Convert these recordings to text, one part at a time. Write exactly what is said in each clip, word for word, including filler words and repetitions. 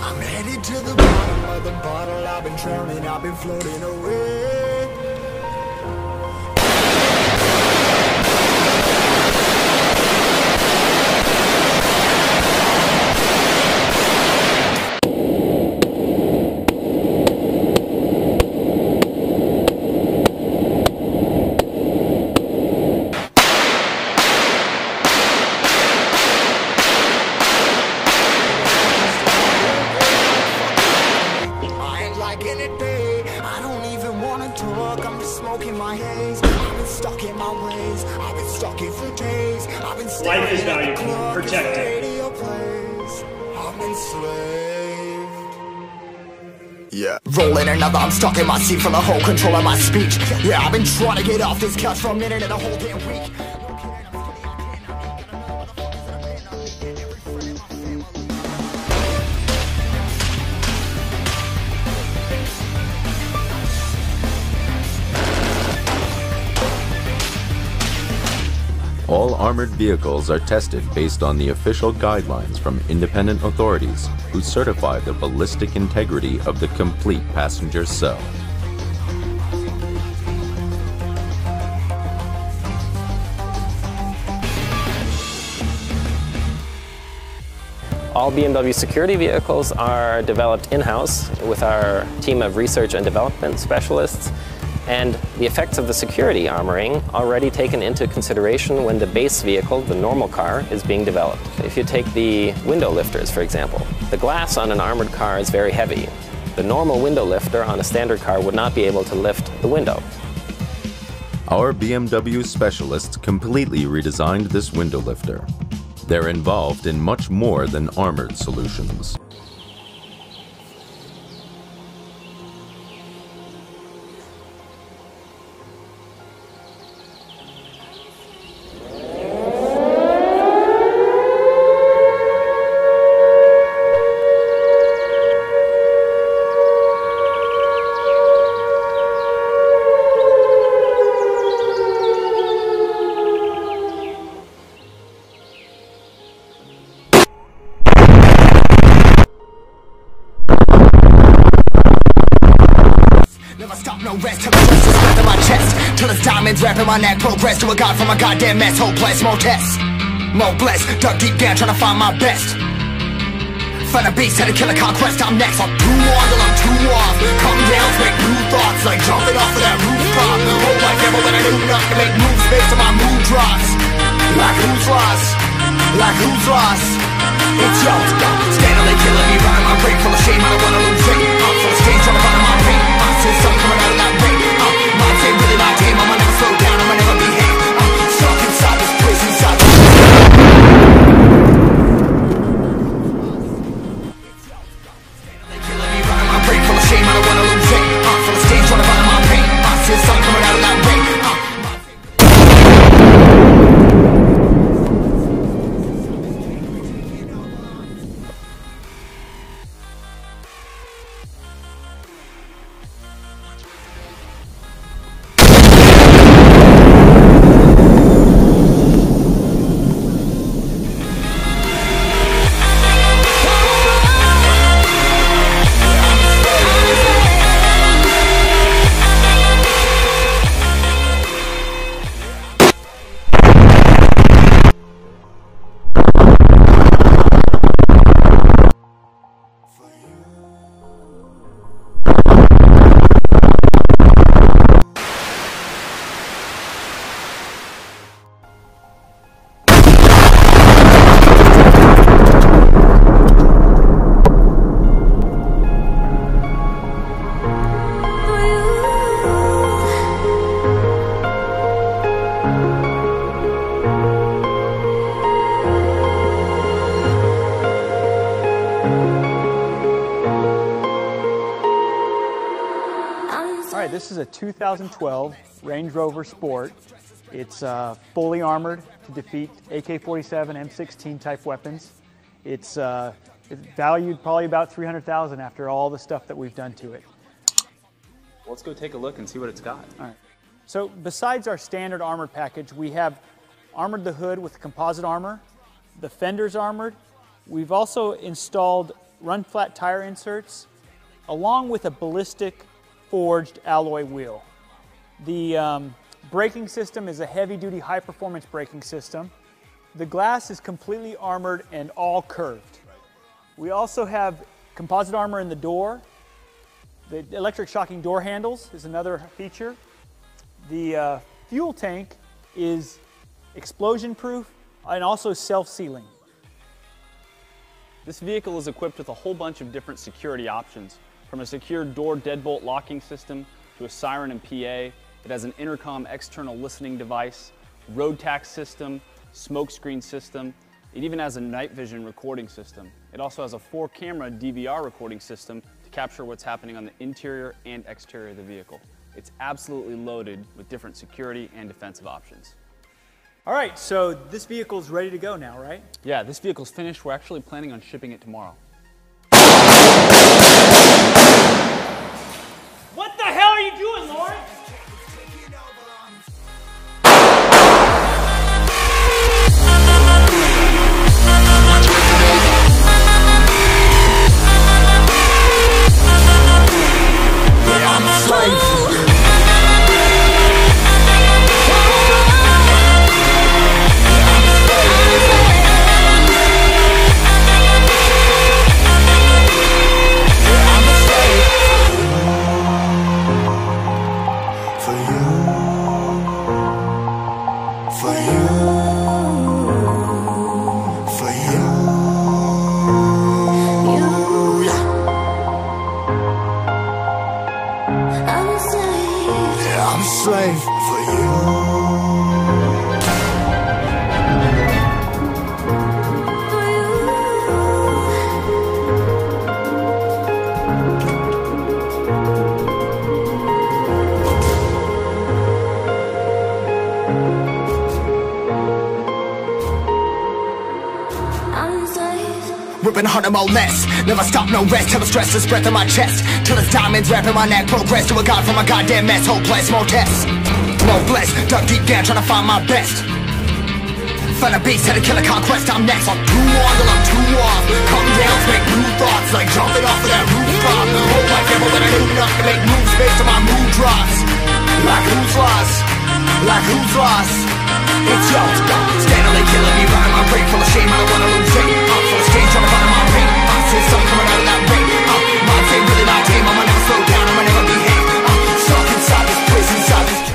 I'm headed to the bottom of the bottle. I've been drowning, I've been floating away. I don't even wanna talk, I'm just smoking my haze. I've been stuck in my ways, I've been stuck in for days. I've been stuck. Life is valuable, protect it. I'm enslaved. Yeah. Rolling another, I'm stuck in my seat from the whole control of my speech. Yeah, I've been trying to get off this couch for a minute and a whole damn week. All armored vehicles are tested based on the official guidelines from independent authorities who certify the ballistic integrity of the complete passenger cell. All B M W security vehicles are developed in-house with our team of research and development specialists. And the effects of the security armoring are already taken into consideration when the base vehicle, the normal car, is being developed. If you take the window lifters, for example, the glass on an armored car is very heavy. The normal window lifter on a standard car would not be able to lift the window. Our B M W specialists completely redesigned this window lifter. They're involved in much more than armored solutions. No rest till the stress is left in my chest, till there's diamonds wrapping my neck. Progress to a god from a goddamn mess. Hopeless, more tests, more blessed. Dug deep down trying to find my best. Find a beast, had to kill a conquest. I'm next. I'm too on till I'm too off. Come down, make new thoughts like jumping off of that rooftop. Hope I never let I do enough to make moves based on my mood drops. Like who's lost? Like who's lost? It's your stop. Standing killing me, running my brain full of shame. I don't wanna lose it. I'm full of stage, trying to find my pain. I said something coming out of that rain. I'm my team, really my team. I'ma never slow down, I'ma never behave. I'm stuck inside this place, inside this place. Killing me, running my brain full of shame. I don't wanna lose it. I'm full of stage, trying to find my pain. I said something coming out of that rain. This is a two thousand twelve Range Rover Sport. It's uh, fully armored to defeat A K forty-seven, M sixteen type weapons. It's, uh, it's valued probably about three hundred thousand dollars after all the stuff that we've done to it. Let's go take a look and see what it's got. All right. So besides our standard armor package, we have armored the hood with composite armor, the fender's armored, We've also installed run flat tire inserts along with a ballistic forged alloy wheel. The um, braking system is a heavy duty, high performance braking system. The glass is completely armored and all curved. We also have composite armor in the door. The electric shocking door handles is another feature. The uh, fuel tank is explosion proof and also self-sealing. This vehicle is equipped with a whole bunch of different security options, from a secure door deadbolt locking system to a siren and P A. It has an intercom external listening device, road tax system, smoke screen system. It even has a night vision recording system. It also has a four camera D V R recording system to capture what's happening on the interior and exterior of the vehicle. It's absolutely loaded with different security and defensive options. All right, so this vehicle's ready to go now, right? Yeah, this vehicle's finished. We're actually planning on shipping it tomorrow. What the hell are you doing, Lawrence? I'm a slave for you. For you. I'm a slave. Ripping harder, more less. Never stop, no rest. Till the stress is breath in my chest. Till it's diamonds wrapping my neck. Progress to a god from a goddamn mess. Hopeless, more tests, more blessed. Dug deep down, trying to find my best. Find a beast, had to kill a conquest. I'm next. I'm too on till I'm too off. Come down, make new thoughts. Like jumping off of that rooftop. The whole life never been new enough to make moves based on my mood drops. Like who's lost? Like who's lost? It's yours. Steadily killing me, riding my brain full of shame. I don't wanna lose it. I'm full of stage, trying to find my pain. I'm coming out of that ring. Uh, my team, really my team. I'ma never slow down, I'ma never behave. I'm uh, stuck inside this prison, inside this prison.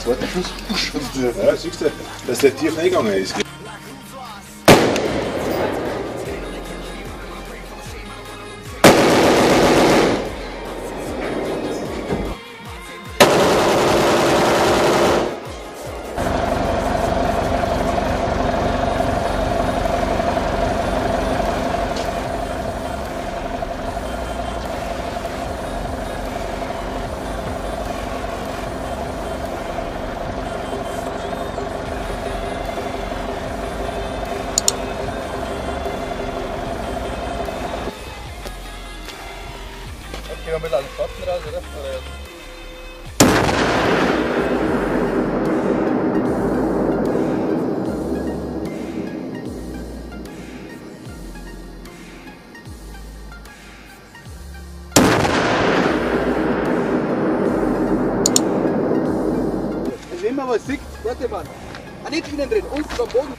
Zweiter Schuss. Ja, siehst du, dass der tief reingegangen ist. الخط راجع للحريق. Nehmen wir mal Sicht, warte mal. Ah, nicht innen drin, unten am Boden.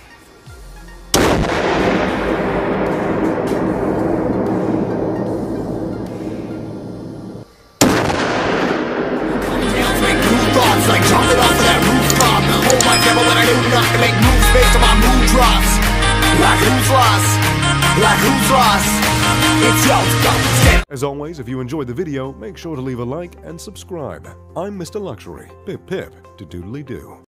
As always, if you enjoyed the video, make sure to leave a like and subscribe. I'm Mister Luxury. Pip pip, to doodly do.